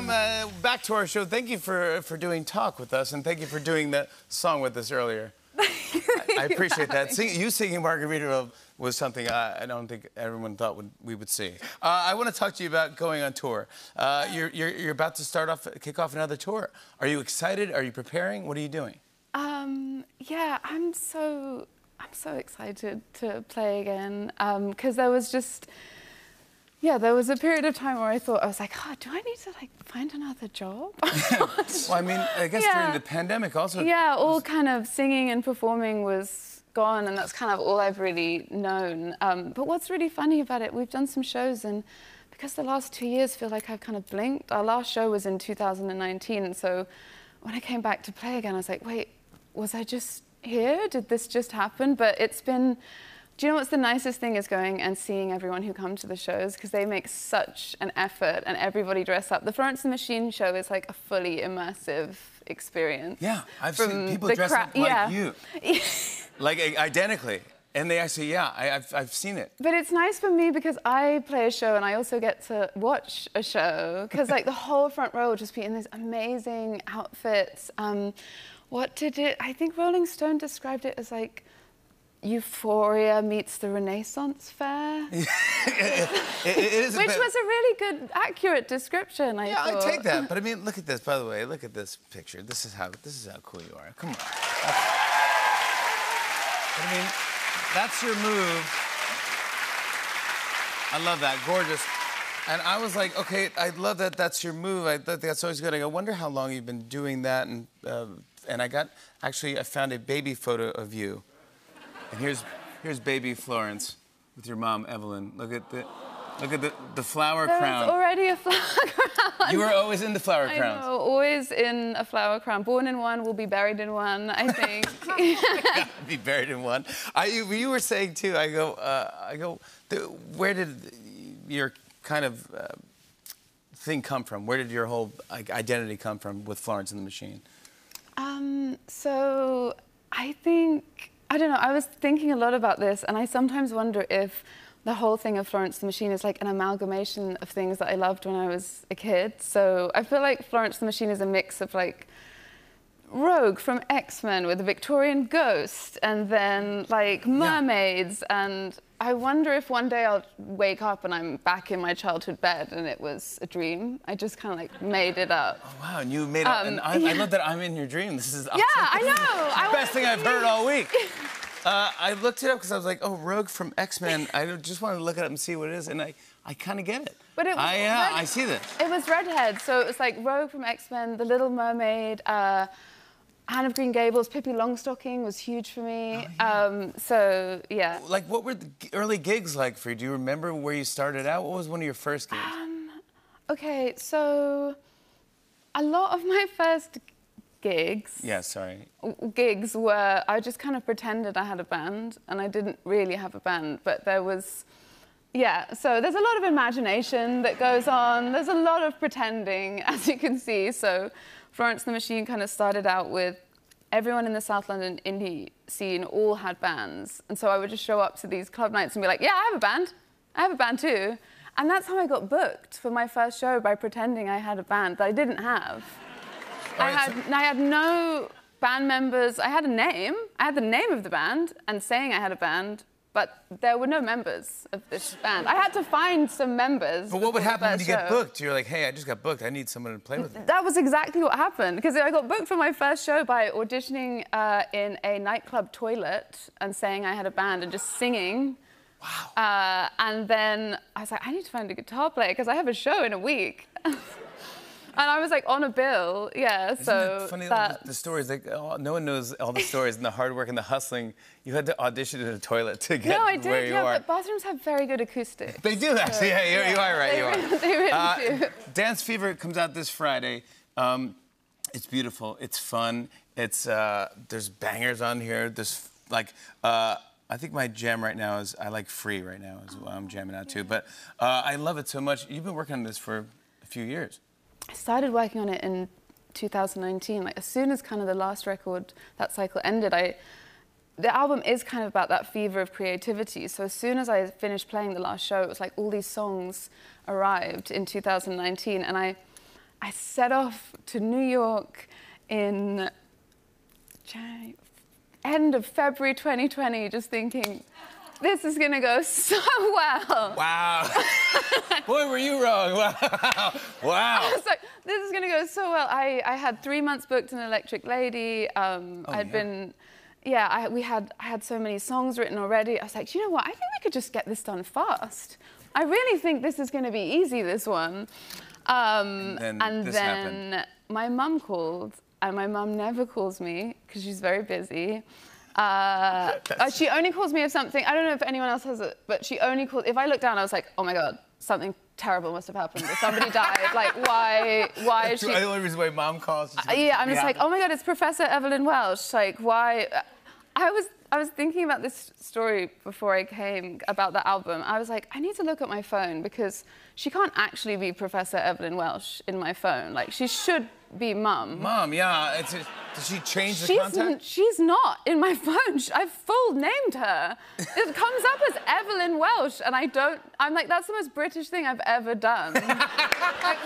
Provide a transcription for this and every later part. welcome back to our show. Thank you for doing Talk with us, and thank you for doing the song with us earlier. I appreciate that. You singing Margarita was something I don't think everyone thought we would see. I want to talk to you about going on tour. You're about to kick off another tour. Are you excited? Are you preparing? What are you doing? Yeah, I'm so excited to play again, because there was just, yeah, there was a period of time where I thought, I was like, oh, do I need to, like, find another job? Well, I mean, I guess during the pandemic also... Yeah, all kind of singing and performing was gone, and that's kind of all I've really known. But what's really funny about it, we've done some shows, and because the last 2 years feel like I've kind of blinked. Our last show was in 2019, so when I came back to play again, I was like, wait, was I just here? Did this just happen? But it's been... Do you know what's the nicest thing is going and seeing everyone who come to the shows, because they make such an effort and everybody dress up. The Florence and the Machine show is like a fully immersive experience. Yeah, I've seen people dress up like you. Like identically. And they actually, yeah, I've seen it. But it's nice for me because I play a show and I also get to watch a show, because like the whole front row will just be in these amazing outfits. I think Rolling Stone described it as like Euphoria meets the Renaissance Fair. it is Which was a really good, accurate description, I thought. I take that. But I mean, look at this, by the way. Look at this picture. This is how cool you are. Come on. But I mean, that's your move. I love that. Gorgeous. And I was like, okay, I love that. That's your move. I thought that's always good. I wonder how long you've been doing that. And I found a baby photo of you. And here's baby Florence with your mom, Evelyn. Look at the flower crown. There's already a flower crown. You were always in the flower crown. I know, always in a flower crown. Born in one, will be buried in one, I think. Yeah, be buried in one. You were saying too. Where did your kind of thing come from? Where did your whole identity come from with Florence and the Machine? So I think. I don't know, I was thinking a lot about this, and I sometimes wonder if the whole thing of Florence the Machine is like an amalgamation of things that I loved when I was a kid. So I feel like Florence the Machine is a mix of like Rogue from X-Men with a Victorian ghost, and then like mermaids, and I wonder if one day I'll wake up and I'm back in my childhood bed and it was a dream. I just kind of like made it up. Oh wow, and you made it up, and I love that I'm in your dream. This is awesome. Yeah, I know. The best thing I've heard all week. I looked it up because I was like, oh, Rogue from X-Men. I just wanted to look it up and see what it is, and I kind of get it. But it was I see this. It was redhead, so it was like Rogue from X-Men, The Little Mermaid, Anne of Green Gables, Pippi Longstocking was huge for me. Oh, yeah. Yeah. Like, what were the early gigs like for you? Do you remember where you started out? What was one of your first gigs? Okay, so a lot of my first gigs... Gigs were... I just kind of pretended I had a band, and I didn't really have a band, but there was... Yeah, so there's a lot of imagination that goes on. There's a lot of pretending, as you can see, so... Florence and the Machine kind of started out with everyone in the South London indie scene all had bands. And so I would just show up to these club nights and be like, yeah, I have a band. I have a band too. And that's how I got booked for my first show, by pretending I had a band that I didn't have. I had no band members. I had a name. I had the name of the band and saying I had a band, but there were no members of this band. I had to find some members. But what would happen when you get booked? You're like, hey, I just got booked. I need someone to play with me. That was exactly what happened, because I got booked for my first show by auditioning in a nightclub toilet and saying I had a band and just singing. Wow. And then I was like, I need to find a guitar player, because I have a show in a week. And I was like on a bill, yeah. Isn't it funny, the stories? Like, oh, no one knows all the stories and the hard work and the hustling. You had to audition in a toilet to get where you are. No, I did. Yeah, but bathrooms have very good acoustics. They do actually. So, yeah, you are right. They really do. Dance Fever comes out this Friday. It's beautiful. It's fun. It's there's bangers on here. There's like I think my jam right now is Free right now is what I'm jamming out to. But I love it so much. You've been working on this for a few years. I started working on it in 2019. Like, as soon as kind of the last record, that cycle ended, the album is kind of about that fever of creativity. So as soon as I finished playing the last show, it was like all these songs arrived in 2019, and I I set off to New York in end of February 2020, just thinking, this is gonna go so well. Wow. Boy, were you wrong. Wow. Wow. I was like, this is gonna go so well. I had 3 months booked in Electric Lady. I had so many songs written already. I was like, you know what? I think we could just get this done fast. I really think this is gonna be easy, this one. And then my mum called, and my mum never calls me because she's very busy. She only calls me if something, I don't know if anyone else has it, but she only calls, if I look down, I was like, oh my God, something terrible must have happened, or somebody died, like why is she? The only reason why mom calls is just like, oh my God, it's Professor Evelyn Welch, like why? I was thinking about this story before I came, about the album. I was like, I need to look at my phone because she can't actually be Professor Evelyn Welch in my phone, like she should be Mum. Mum, yeah. Did she change the contact? She's not in my phone. I've full named her. It comes up as Evelyn Welch, and I don't. I'm like, that's the most British thing I've ever done. Like,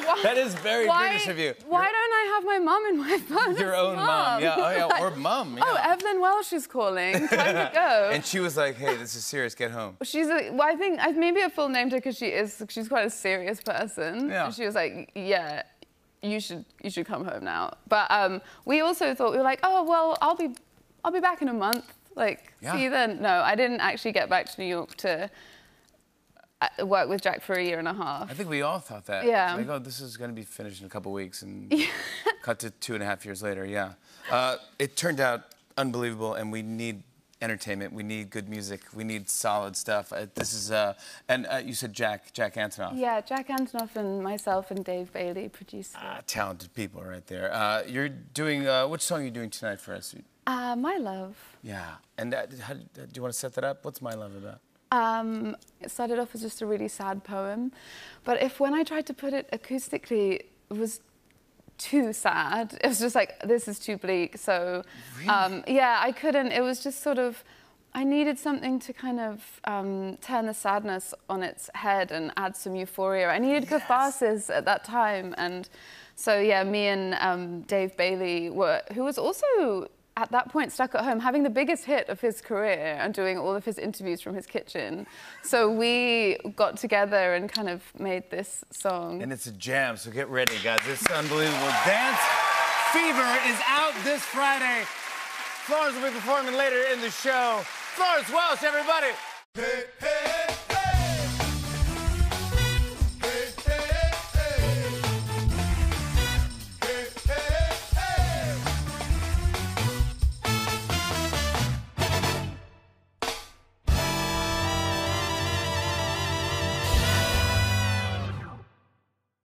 why, that is very British of you. Why don't I have my mum in my phone? Your own mum, yeah. Oh, yeah, like, or mum. Yeah. Oh, Evelyn Welch is calling. Time to go. And she was like, hey, this is serious. Get home. She's. Well, I think maybe I full named her because she is. She's quite a serious person. Yeah. And she was like, yeah. You should come home now. But we also thought, we were like, oh well, I'll be back in a month. Like, see you then. No, I didn't actually get back to New York to work with Jack for a year and a half. I think we all thought that. Yeah. Like, oh, this is going to be finished in a couple weeks, and cut to 2.5 years later. Yeah. It turned out unbelievable, and we need entertainment. We need good music. We need solid stuff. This is you said Jack Antonoff. Yeah, Jack Antonoff and myself and Dave Bailey produced it. Talented people right there. You're doing which song are you doing tonight for us? My Love. Yeah, and do you want to set that up? What's My Love about? It started off as just a really sad poem, but when I tried to put it acoustically, it was too sad. It was just like, this is too bleak. So, really? Yeah, I couldn't. It was just sort of, I needed something to kind of turn the sadness on its head and add some euphoria. I needed catharsis at that time. And so, yeah, me and Dave Bailey, who was also at that point stuck at home, having the biggest hit of his career and doing all of his interviews from his kitchen. So we got together and kind of made this song. And it's a jam, so get ready, guys. It's unbelievable. Dance Fever is out this Friday. Florence will be performing later in the show. Florence Welch, everybody. Hey, hey.